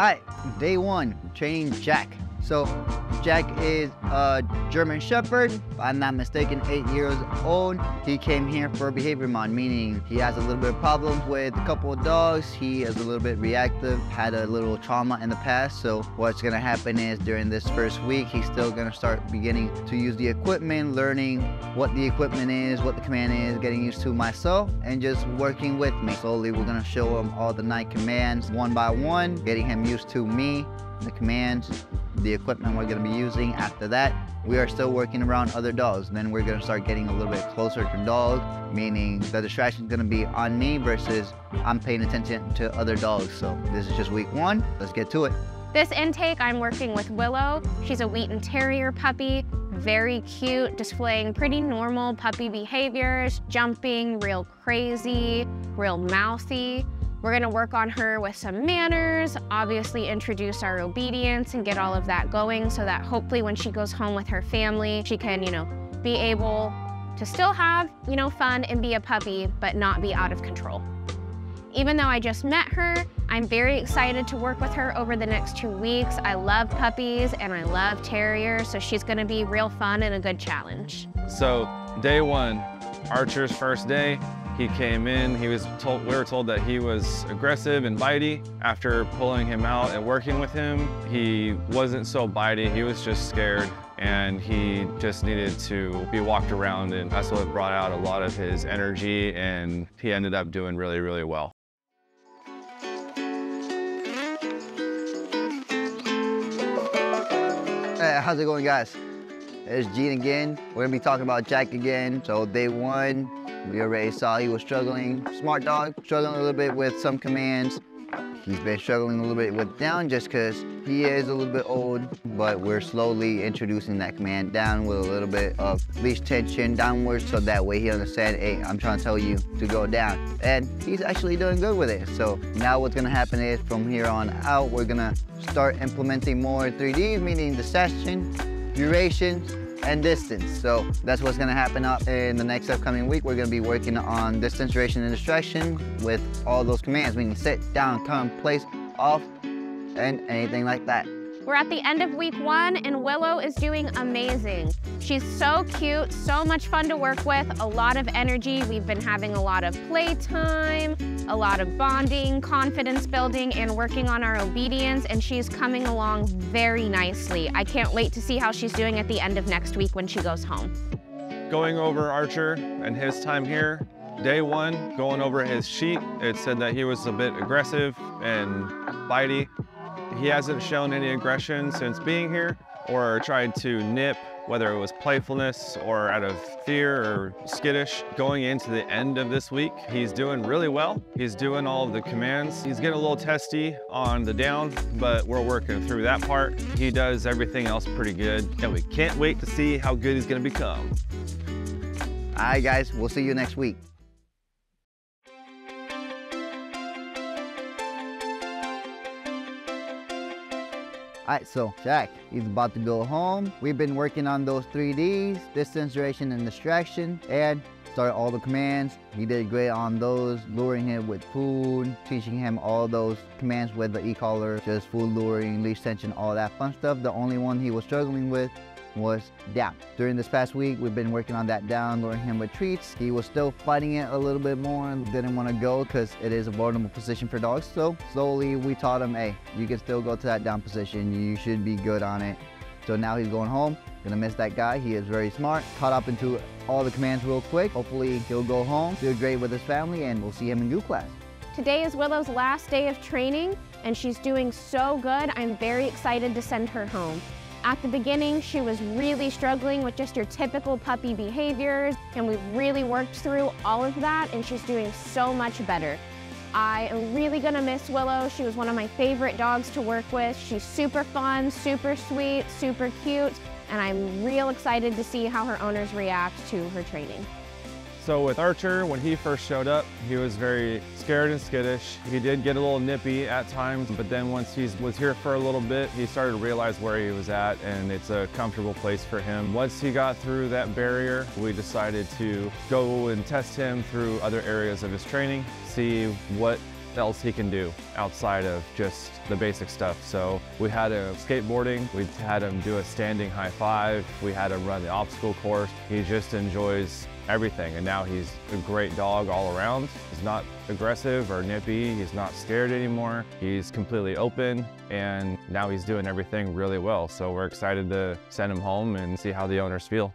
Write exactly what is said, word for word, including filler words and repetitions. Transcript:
Alright, day one, training Jack. So, Jack is a German Shepherd, if I'm not mistaken, eight years old. He came here for behavior mod, meaning he has a little bit of problems with a couple of dogs. He is a little bit reactive, had a little trauma in the past. So what's gonna happen is during this first week, he's still gonna start beginning to use the equipment, learning what the equipment is, what the command is, getting used to myself, and just working with me. Slowly, we're gonna show him all the nine commands one by one, getting him used to me, the commands, the equipment we're going to be using. After that, we are still working around other dogs. Then we're going to start getting a little bit closer to dogs, meaning the distraction is going to be on me versus I'm paying attention to other dogs. So this is just week one. Let's get to it. This intake, I'm working with Willow. She's a Wheaten Terrier puppy. Very cute, displaying pretty normal puppy behaviors, jumping, real crazy, real mouthy. We're gonna work on her with some manners, obviously introduce our obedience and get all of that going so that hopefully when she goes home with her family, she can, you know, be able to still have, you know, fun and be a puppy, but not be out of control. Even though I just met her, I'm very excited to work with her over the next two weeks. I love puppies and I love terriers, so she's gonna be real fun and a good challenge. So day one, Archer's first day. He came in, he was told, we were told that he was aggressive and bitey. After pulling him out and working with him, he wasn't so bitey, he was just scared and he just needed to be walked around, and that's what brought out a lot of his energy, and he ended up doing really, really well. Hey, how's it going, guys? It's Gene again. We're gonna be talking about Jack again. So day one, we already saw he was struggling. Smart dog, struggling a little bit with some commands. He's been struggling a little bit with down just because he is a little bit old, but we're slowly introducing that command down with a little bit of leash tension downwards so that way he understands, hey, I'm trying to tell you to go down. And he's actually doing good with it. So now what's gonna happen is from here on out, we're gonna start implementing more three Ds, meaning distraction, duration, and distance. So that's what's gonna happen up in the next upcoming week. We're gonna be working on distance, duration, and distraction with all those commands, meaning sit, down, come, place, off, and anything like that. We're at the end of week one and Willow is doing amazing. She's so cute, so much fun to work with, a lot of energy. We've been having a lot of playtime, a lot of bonding, confidence building, and working on our obedience, and she's coming along very nicely. I can't wait to see how she's doing at the end of next week when she goes home. Going over Archer and his time here, day one, going over his sheet, it said that he was a bit aggressive and bitey. He hasn't shown any aggression since being here or tried to nip, whether it was playfulness or out of fear or skittish. Going into the end of this week, he's doing really well. He's doing all of the commands. He's getting a little testy on the down, but we're working through that part. He does everything else pretty good, and we can't wait to see how good he's gonna become. All right, guys, we'll see you next week. All right, so Jack, he's about to go home. We've been working on those three Ds, distance, duration, and distraction, and started all the commands. He did great on those, luring him with food, teaching him all those commands with the e-collar, just food luring, leash tension, all that fun stuff. The only one he was struggling with was down. During this past week, we've been working on that down, luring him with treats. He was still fighting it a little bit more and didn't want to go because it is a vulnerable position for dogs. So slowly we taught him, hey, you can still go to that down position. You should be good on it. So now he's going home. Gonna miss that guy. He is very smart. Caught up into all the commands real quick. Hopefully he'll go home, do great with his family, and we'll see him in group class. Today is Willow's last day of training and she's doing so good. I'm very excited to send her home. At the beginning, she was really struggling with just your typical puppy behaviors, and we really worked through all of that, and she's doing so much better. I am really gonna miss Willow. She was one of my favorite dogs to work with. She's super fun, super sweet, super cute, and I'm real excited to see how her owners react to her training. So with Archer, when he first showed up, he was very scared and skittish. He did get a little nippy at times, but then once he was here for a little bit, he started to realize where he was at, and it's a comfortable place for him. Once he got through that barrier, we decided to go and test him through other areas of his training, see what else he can do outside of just the basic stuff. So we had him skateboarding, we had him do a standing high five, we had him run the obstacle course. He just enjoys everything, and now he's a great dog all around. He's not aggressive or nippy, he's not scared anymore. He's completely open, and now he's doing everything really well. So we're excited to send him home and see how the owners feel.